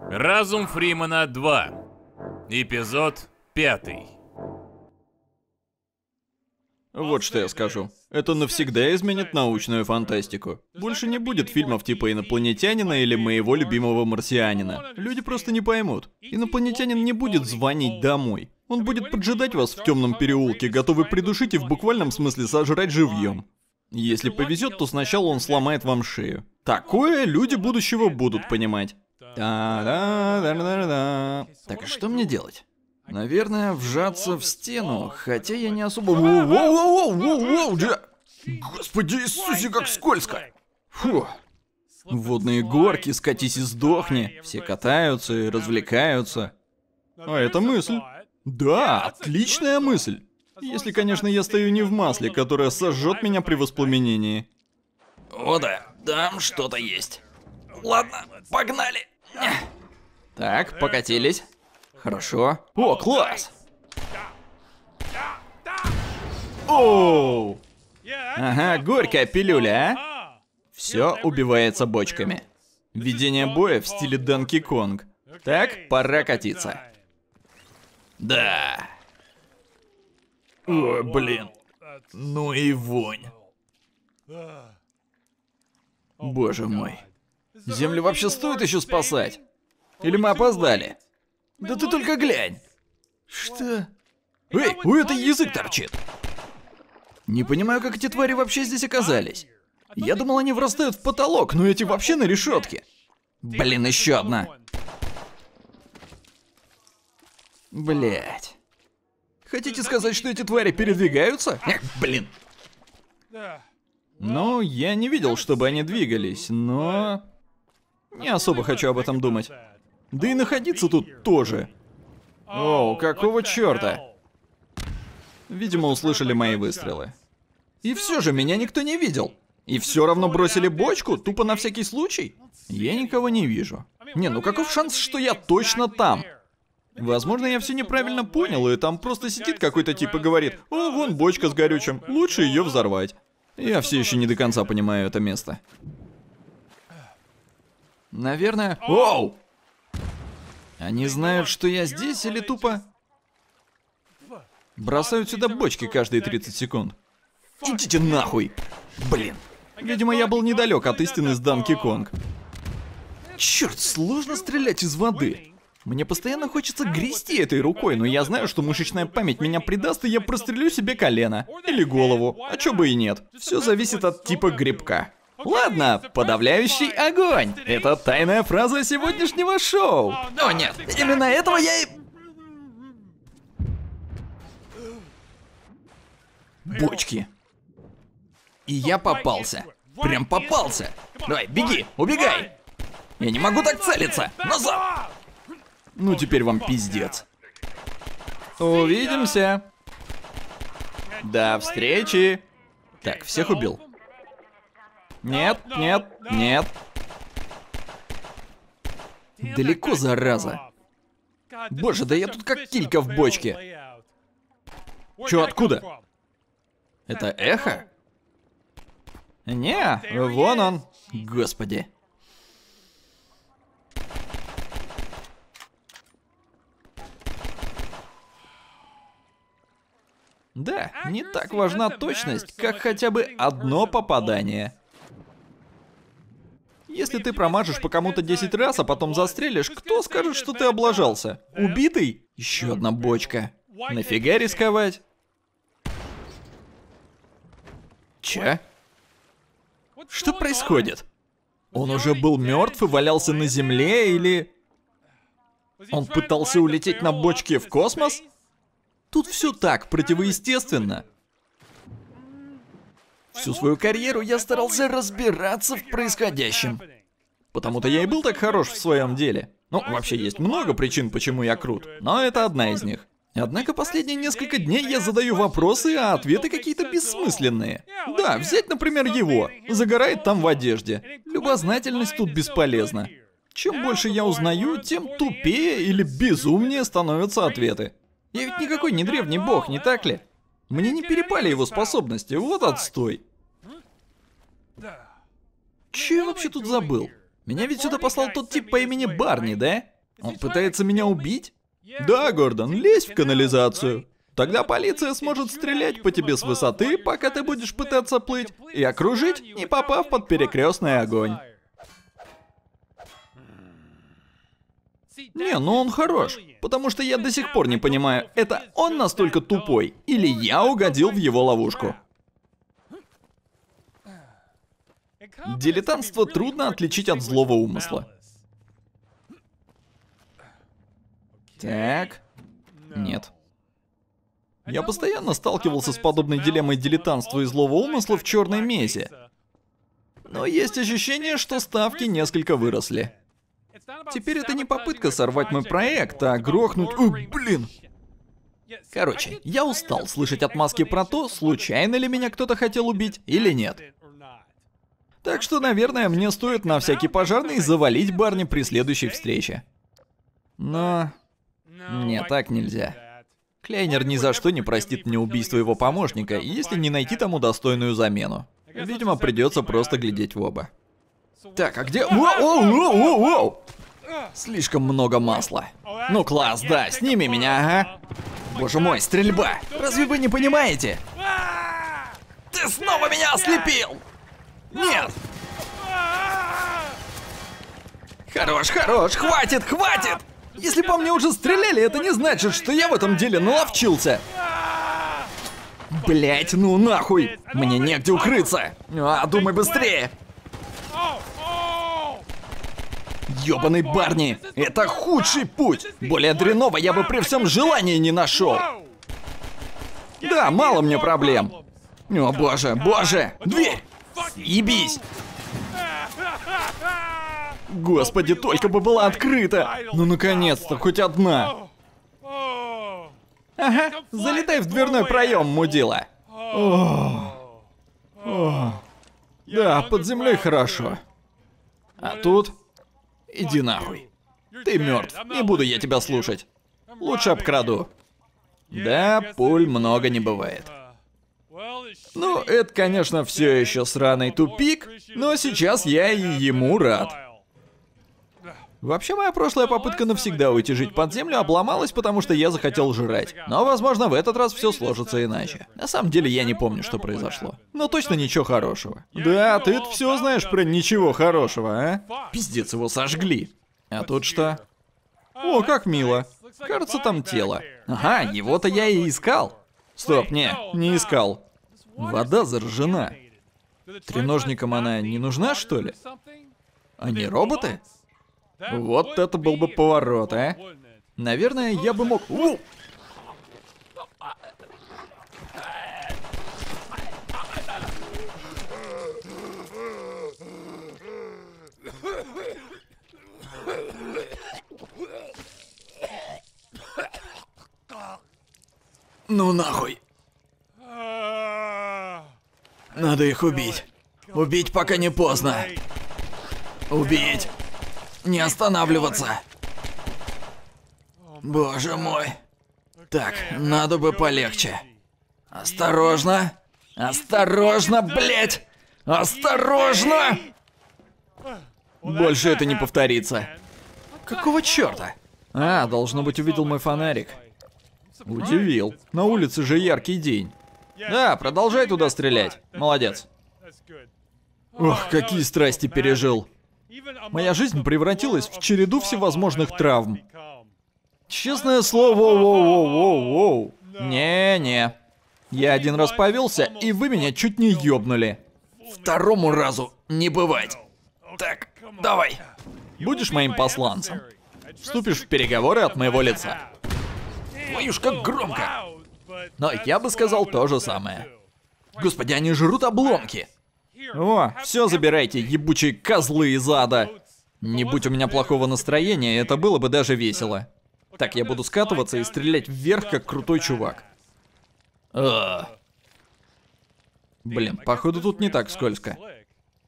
Разум Фримана 2. Эпизод 5. Вот что я скажу. Это навсегда изменит научную фантастику. Больше не будет фильмов типа «Инопланетянина» или «Моего любимого марсианина». Люди просто не поймут. Инопланетянин не будет звонить домой. Он будет поджидать вас в темном переулке, готовый придушить и в буквальном смысле сожрать живьем. Если повезет, то сначала он сломает вам шею. Такое люди будущего будут понимать. Так, а что мне делать? Наверное, вжаться в стену, хотя я не особо... Господи Иисусе, как скользко! Фу. Водные горки, скатись и сдохни. Все катаются и развлекаются. А это мысль. Да, отличная мысль. Если, конечно, я стою не в масле, которое сожжет меня при воспламенении. О да, там что-то есть. Ладно, погнали. Так, покатились. Хорошо. О, класс! Оу! Ага, горькая пилюля, а? Все убивается бочками. Ведение боя в стиле Донки Конг. Так, пора катиться. Да. Ой, блин. Ну и вонь. Боже мой. Землю вообще стоит еще спасать? Или мы опоздали? Да ты только глянь! Что? Эй, у этого язык торчит! Не понимаю, как эти твари вообще здесь оказались. Я думал, они врастают в потолок, но эти вообще на решетке. Блин, еще одна. Блять. Хотите сказать, что эти твари передвигаются? Эх, блин. Ну, я не видел, чтобы они двигались, но... Не особо хочу об этом думать. Да и находиться тут тоже. Оу, какого черта? Видимо, услышали мои выстрелы. И все же меня никто не видел. И все равно бросили бочку, тупо на всякий случай. Я никого не вижу. Не, ну каков шанс, что я точно там? Возможно, я все неправильно понял, и там просто сидит какой-то тип и говорит: «О, вон бочка с горючим, лучше ее взорвать». Я все еще не до конца понимаю это место. Наверное... Оу! Они знают, что я здесь, или тупо... Бросают сюда бочки каждые 30 секунд. Идите нахуй! Блин. Видимо, я был недалек от истины с Донки Конг. Черт, сложно стрелять из воды. Мне постоянно хочется грести этой рукой, но я знаю, что мышечная память меня предаст, и я прострелю себе колено. Или голову. А чё бы и нет. Все зависит от типа грибка. Ладно, подавляющий огонь. Это тайная фраза сегодняшнего шоу. О нет, именно этого я и... Бочки. И я попался. Прям попался. Давай, беги, убегай. Я не могу так целиться. Назад. Ну теперь вам пиздец. Увидимся. До встречи. Так, всех убил. Нет, нет, нет. Далеко, зараза. Боже, да я тут как килька в бочке. Чё, откуда? Это эхо? Не, вон он. Господи. Да, не так важна точность, как хотя бы одно попадание. Если ты промажешь по кому-то 10 раз, а потом застрелишь, кто скажет, что ты облажался? Убитый? Еще одна бочка. Нафига рисковать? Че? Что происходит? Он уже был мертв и валялся на земле, или... Он пытался улететь на бочке в космос? Тут все так противоестественно. Всю свою карьеру я старался разбираться в происходящем. Потому-то я и был так хорош в своем деле. Ну, вообще есть много причин, почему я крут, но это одна из них. Однако последние несколько дней я задаю вопросы, а ответы какие-то бессмысленные. Да, взять, например, его. Загорает там в одежде. Любознательность тут бесполезна. Чем больше я узнаю, тем тупее или безумнее становятся ответы. Я ведь никакой не древний бог, не так ли? Мне не перепали его способности, вот отстой. Че я вообще тут забыл? Меня ведь сюда послал тот тип по имени Барни, да? Он пытается меня убить? Да, Гордон, лезь в канализацию. Тогда полиция сможет стрелять по тебе с высоты, пока ты будешь пытаться плыть, и окружить, не попав под перекрестный огонь. Не, ну он хорош, потому что я до сих пор не понимаю, это он настолько тупой, или я угодил в его ловушку. Дилетантство трудно отличить от злого умысла. Так. Нет. Я постоянно сталкивался с подобной дилеммой дилетантства и злого умысла в «Черной Мезе». Но есть ощущение, что ставки несколько выросли. Теперь это не попытка сорвать мой проект, а грохнуть... Ой, блин! Короче, я устал слышать отмазки про то, случайно ли меня кто-то хотел убить или нет. Так что, наверное, мне стоит на всякий пожарный завалить Барни при следующей встрече. Но... Нет, так нельзя. Клейнер ни за что не простит мне убийство его помощника, если не найти тому достойную замену. Видимо, придется просто глядеть в оба. Так, а где... Воу! Слишком много масла. Ну, класс, да, сними меня, ага. Боже мой, стрельба! Разве вы не понимаете? Ты снова меня ослепил! Нет! Хорош, хватит! Если по мне уже стреляли, это не значит, что я в этом деле наловчился. Блять, ну нахуй! Мне негде укрыться! А, думай быстрее! Ёбаный Барни! Это худший путь! Более дреново я бы при всем желании не нашел! Да, мало мне проблем! О боже! Дверь! Съебись! Господи, только бы была открыта! Ну, наконец-то, хоть одна! Ага, залетай в дверной проем, мудила! Да, под землей хорошо. А тут... Иди нахуй. Ты мертв, не буду я тебя слушать. Лучше обкраду. Да, пуль много не бывает. Ну, это, конечно, все еще сраный тупик, но сейчас я и ему рад. Вообще, моя прошлая попытка навсегда уйти жить под землю обломалась, потому что я захотел жрать. Но, возможно, в этот раз все сложится иначе. На самом деле, я не помню, что произошло. Но точно ничего хорошего. Да, ты все знаешь про ничего хорошего, а? Пиздец, его сожгли. А тут что? О, как мило. Кажется, там тело. Ага, его-то я и искал. Стоп, не искал. Вода заражена. Треножникам она не нужна, что ли? Они роботы? Вот это был бы поворот, а? Наверное, я бы мог... Ну нахуй. Надо их убить. Убить, пока не поздно. Убить. Не останавливаться. Боже мой. Так, надо бы полегче. Осторожно. Осторожно, блядь. Осторожно! Больше это не повторится. Какого черта? А, должно быть, увидел мой фонарик. Удивил. На улице же яркий день. Да, продолжай туда стрелять. Молодец. Ох, какие страсти пережил. Моя жизнь превратилась в череду всевозможных травм. Честное слово, воу. Не. Я один раз повелся, и вы меня чуть не ёбнули. Второму разу не бывать. Так, давай. Будешь моим посланцем. Вступишь в переговоры от моего лица. Твою ж, как громко. Но я бы сказал то же самое. Господи, они жрут обломки. О, все забирайте, ебучие козлы из ада. Не будь у меня плохого настроения, это было бы даже весело. Так, я буду скатываться и стрелять вверх, как крутой чувак. Блин, походу тут не так скользко.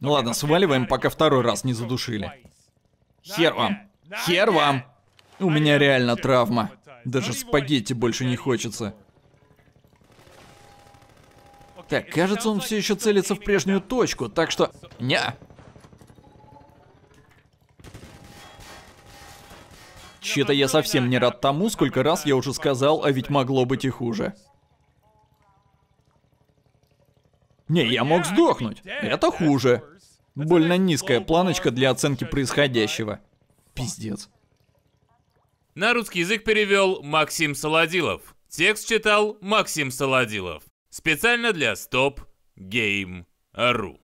Ну ладно, сваливаем, пока второй раз не задушили. Хер вам. У меня реально травма. Даже спагетти больше не хочется. Так, кажется, он все еще целится в прежнюю точку, так что... Ня! Вообще-то я совсем не рад тому, сколько раз я уже сказал, а ведь могло быть и хуже. Не, я мог сдохнуть. Это хуже. Больно низкая планочка для оценки происходящего. Пиздец. На русский язык перевел Максим Саладилов. Текст читал Максим Саладилов. Специально для Stop Game.ru.